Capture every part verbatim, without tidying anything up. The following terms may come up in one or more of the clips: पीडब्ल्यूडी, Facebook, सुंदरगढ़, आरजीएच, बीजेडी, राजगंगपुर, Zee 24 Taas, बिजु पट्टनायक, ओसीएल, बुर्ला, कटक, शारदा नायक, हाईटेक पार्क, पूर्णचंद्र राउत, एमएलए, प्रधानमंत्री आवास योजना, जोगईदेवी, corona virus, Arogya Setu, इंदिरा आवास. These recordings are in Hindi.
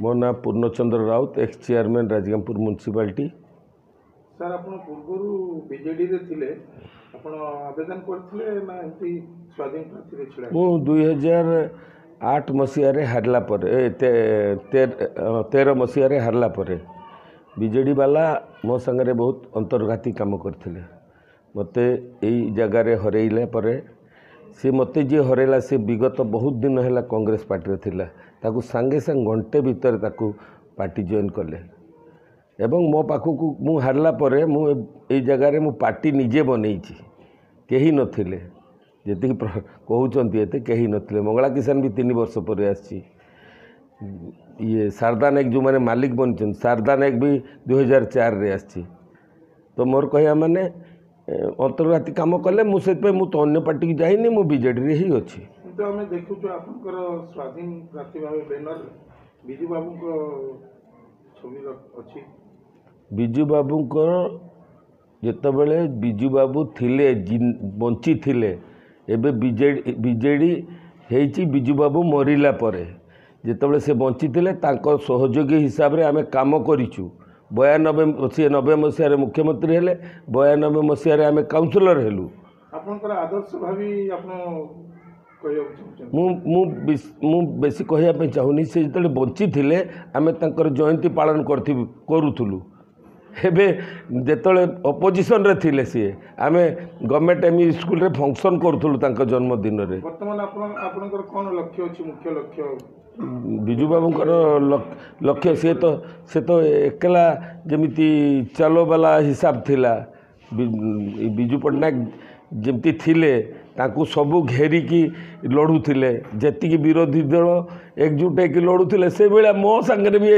मो ना पूर्णचंद्र राउत ex chairman Rajgangpur municipality. Sir आप पूर्व बीजेडी आवेदन करथिले मो दो हज़ार आठ मसीह हारला पर तेरह मसीह हारला पर बीजेडी वाला मो संगे बहुत अंतर्घाती काम करथिले मते एई जगह रे हरेइला परे सी मत जी हरेला सी विगत बहुत दिन है कांग्रेस पार्टी थिला ताकू सांगे सांग घंटे भितर ताकू पार्टी जॉइन कले एवं मो पाखक मु हारला परे मु ए जगह मु पार्टी निजे बनईची केही नथिले जेति कहउचंती एते केही नथिले। मंगला किसान भी तीन वर्ष पर आसी ये शारदा नायक जो माने मालिक बनचन शारदा नायक भी दो हज़ार चार रे आसी तो मोर कहया माने अंतर्घाती कम कले मुझे अन्य पार्टी की जाइनी मुझे बीजेडी ही अच्छी। तो आम देखु स्वाधीन प्रार्थी भाव बेनर बिजु बाबू छवि अच्छी बिजु बाबू जिते बिजु बाबू थिले बंची थिले एबे बीजेडी बीजेडी हेची बिजु बाबू मरिला परे जिते से बंची थिले तांको सहयोगी हिसाब रे आमे काम करिचु बयानबे सी नब्बे मसीह मुख्यमंत्री हेले बयानबे मसीह आम काउनसिलर हेलु आदर्श भावी बेसी कहवाई चाहूनी से जो बंची थे आम तर जयंती पालन करूँ एबे जिते अपोजिशन रे थिले सी आम गवर्नमेंट एम स्कूल फंक्शन करूँ जन्मदिन कौन लक्ष्य अच्छी मुख्य लक्ष्य बिजु बाबू लक्ष्य सी तो सी तो एकला जमी चलो वाला हिसाब थिला बिजु पट्टनायक जमी थिले ताकू सबू घेरिकी लड़ूले जी विरोधी दल एकजुट हो लड़ूले से भाया मो सांगे भी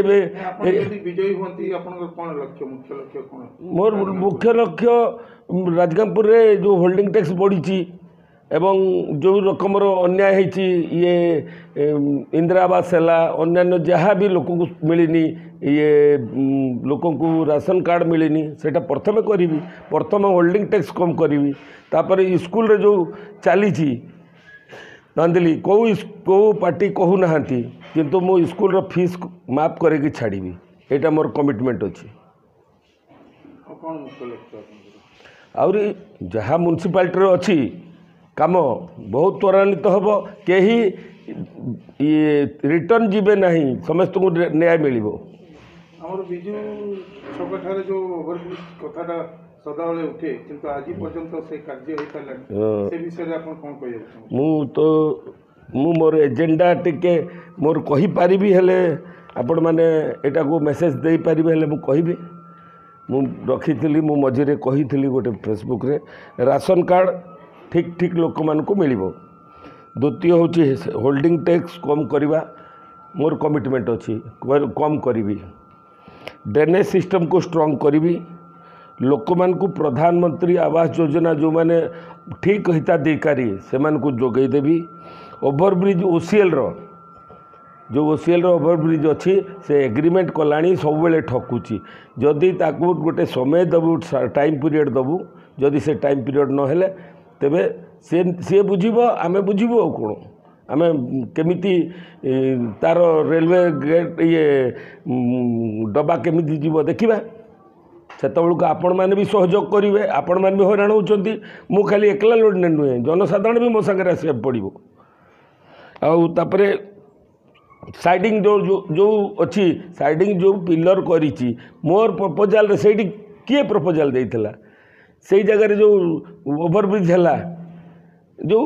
मोर मुख्य लक्ष्य राजगंगपुर जो होल्डिंग टैक्स बढ़ी एवं जो रकम अन्याय होती ये इंदिरा आवास है अन्न्य जहाँ भी लोक मिलनी ये लोक राशन कार्ड मिलनी से प्रथम करी प्रथम होल्डिंग टैक्स कम करी तापर स्कूल रे जो चली नांदली कौ कौ पार्टी कहूना किंतु मो स्कूल फीस माफ करके छाड़ी एटा मोर कमिटमेंट अच्छी आउरी जहाँ म्युनिसिपालिटी अच्छी काम बहुत त्वरान्वित तो हम कहीं रिटर्न जीवे ना समस्त को न्याय मिल बिजु छकठार जो कथा सदा उठे किंतु आज पर्यंत से कार्य से विषय कौन कह मु तो मु मोर एजेंडा टिके मोर कही पारि हेले आपण माने एटा को मैसेज दे पारि हेले मु कहिबे मु रखी थी मु मझे कही गोटे फेसबुक रे राशन कार्ड ठीक ठीक लोक मानक मिल द्वितीय हूँ होल्डिंग टैक्स कम करवा मोर कमिटमेंट अच्छी कम करी ड्रेनेज सिस्टम को स्ट्रॉन्ग करी लोक मानक प्रधानमंत्री आवास योजना जो माने ठीक हिताधिकारी से मानक जोगईदेवी ओभरब्रिज ओसीएल रो जो ओसीएल रो ओभरब्रिज अच्छी से एग्रीमेंट कला सब ठकुची जदि ताकू गोटे समय दबू टाइम पीरियड दबू जदि से टाइम पीरियड नहले तेबे से सी बुझीब आम बुझीबू कौन आम केमी तार रेलवे गेट ये डबा केमी जीव देखा से आपण मैंने भी सहयोग करेंगे आपण मैंने भी हईराण होती मुझे एकला लोड ने नुहे जनसाधारण भी मो सागर आस पड़ो आपर साइडिंग जो जो जो अच्छी साइडिंग जो पिलर करी मोर प्रपोजाल से किए प्रपोजाल देता सही जगह जो ओभरब्रिज है जो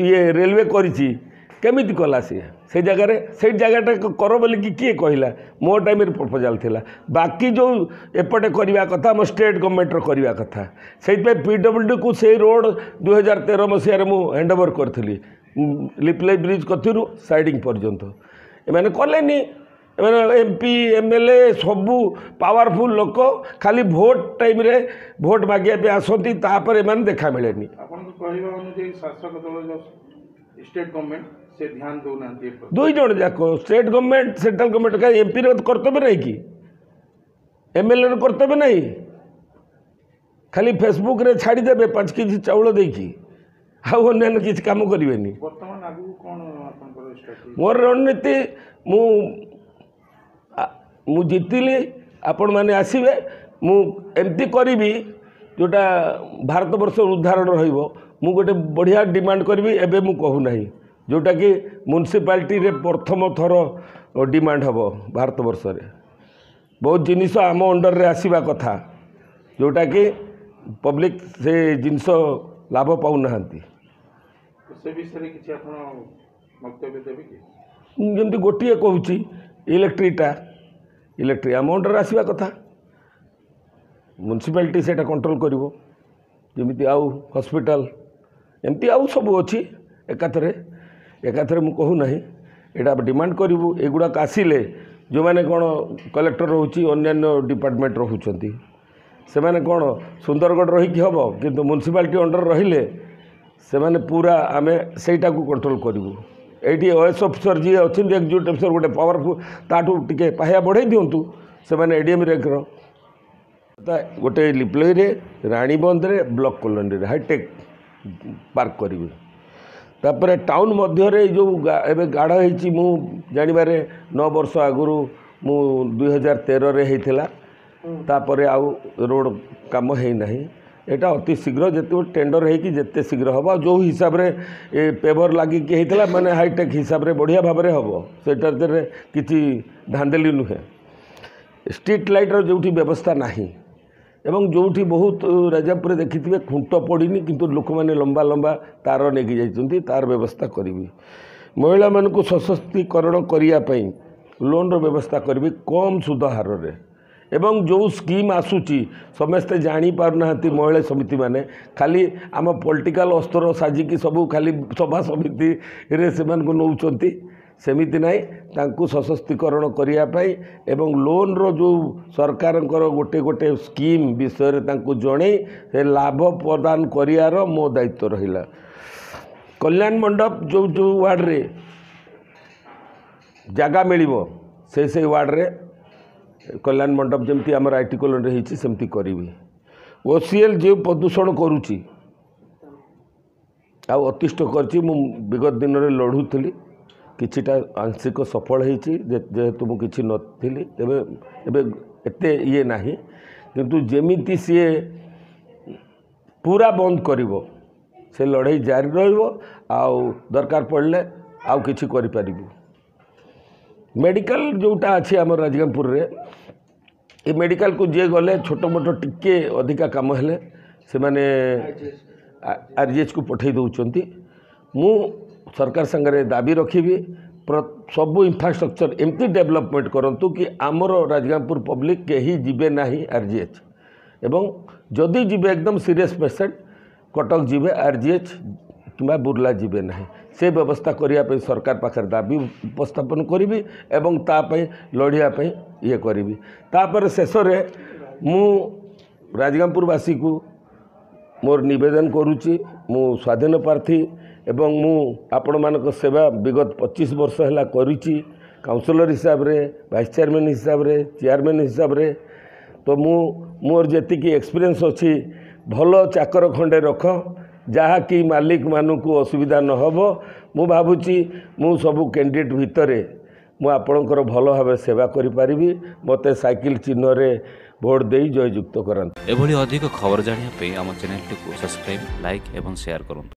ये रेलवे करी केमी कला सी से जगह से जगहटा कर बोलिकी किए कहला मो टाइम प्रपोजाल थिला बाकी जो एपटे करवा कथा मो स्टेट गवर्नमेंट करवा कथा से पीडब्ल्यूडी को से रोड दो हज़ार तेरह मसीह मुझे हैंडओवर करी लिपले ब्रिज कथी साइडिंग पर्यंत एने कले एमपी एमएलए सबू पावरफुल लोक खाली भोट टाइम रे भोट मागे आसती देखा मिले अनुजाई शासक दल स्टेट गवर्नमेंट से ध्यान दौना दुई जन जाक स्टेट गवर्नमेंट सेंट्रल गवर्नमेंट का एमपी कर्तव्य नहीं कि एमएलए कर्तव्य नहीं खाली फेसबुक रे छाड़ीदे पांच के जी चाउल देकी आम करें मोर रणनीति मु मु जीतली आपण मैंने आसवे मुमती करी जोटा भारतवर्ष उदाहरण रु गोटे बढ़िया डिमांड करी एवं मु कहूना जोटा कि म्यूनिसिपालिटी प्रथम थर डिमांड हम भारतवर्ष बहुत जिनस आम अंडर रे आसवा कथा जोटा कि पब्लिक से जिनस लाभ पाऊना जमी गोटे कहूँ इलेक्ट्रिटा इलेक्ट्रिक आम अंडर आसवा कथा म्यूनिसिपालिटी से कंट्रोल करमती हॉस्पिटल एमती आउ सब अच्छी एकाथरे एकाथरे मु कहूना यहाँ डिमांड करूँ एगुड़ाक आसिले जो मैंने कौन कलेक्टर रोचे अन्य डिपार्टमेंट रोचती से मैंने कौन सुंदरगढ़ रही कि हम कितु म्यूनिसिपालिटी अंडर रहिले से मैंने पूरा आम से कंट्रोल करूँ ये ओएस अफिसर जी अच्छे एक्जिक्यूटिव अफिसर गोटे पावरफुल ताठू टे पाया बढ़े दिंतु से एडीएम रैंकर गोटे लिप्लोई रे राणीबंद रे ब्लॉक कॉलोनी रे हाईटेक पार्क करेंगे तापर टाउन मध्य जो एवं गाढ़ हो जानवर नौ वर्ष आगुरी मु दुई हजार तेरह रे होता तापर आउ रोड काम होना यहाँ अति शीघ्र जो टेंडर होते शीघ्र हम जो हिसाब रे पेपर लगिक होता मैंने हाईटेक हिसाब रे बढ़िया भाव हम से किसी धांदेली नुहे स्ट्रीट लाइट्र जो व्यवस्था ना एवं जोठी बहुत राजापुर देखी थे खुंट पड़नी किंतु लोक मैंने लंबा लंबा तार लेकिन तार व्यवस्था करी महिला मानक सशक्तिकरण करने लोन व्यवस्था करी कम सुध हार रे एवं जो स्कीम आसूची समस्ते जापर ना महिला समिति माने खाली आम पॉलिटिकल अस्तर साजिकी सब खाली सभा समिति से नौ सेमिति नाई तांकु सशक्तिकरण करने एवं लोन रो जो सरकार गोटे गोटे स्कीम विषय जड़े लाभ प्रदान करार मो दायित्व रहा कल्याण मंडप जो जो वार्ड रे जगह मिल से से वार्ड रे कल्याण मंडप जमी आम आईटी कॉलोनी होती सेमती करी ओसीएल जो प्रदूषण करुच्ची अतिष्ट करची मु विगत दिन रे लड़ूली किछिटा आंशिक सफल होती जेहेतु मुझे किसी नी तेज एत ये ना किंतु जमीती सी पूरा बंद कर लड़ाई जारी ररकार पड़े आउ कि मेडिकल जोटा अच्छी आम राजगंगपुर रे ये मेडिकल को जे गले छोटमोट टिके अधिका काम हेले से माने आरजीएच को पठे दौरान मु सरकार संगरे दाबी रखी सब इंफ्रास्ट्रक्चर एमती डेवलपमेंट करंतु कि आमर राजगंगपुर पब्लिक कहीं जीवे ना आरजीएच एवं जदि जीवे एकदम सीरियस पेसेंट कटक जीवे आरजीएच कि बुर्ला जीवे ना से व्यवस्था करने सरकार पाखे दाबी उपस्थापन करी एवं तापाई लड़ाई ये करी तापर शेष मु राजगंगपुरवासी को मोर निवेदन करुच्ची मु स्वाधीन प्रार्थी एवं मु आपण मानक सेवा विगत पच्चीस वर्ष हैला करिछि काउंसलर हिसाब रे वाइस चेयरमैन हिसाब रे चेयरमैन हिसाब रे तो मु मोर जेतिकी एक्सपीरियंस अछि भलो चाकर खंडे रख जहा कि मालिक मानकू असुविधा न होबो मु भाबुछि मु सब कैंडिडेट भितर मु आपणकर भलो भाबे सेवा करि परिबी मते साइकिल चिन्ह रे भोट देई जयजुक्त करन एभली अधिक खबर जानिया पे हम चैनल को सब्सक्राइब लाइक एवं शेयर करन।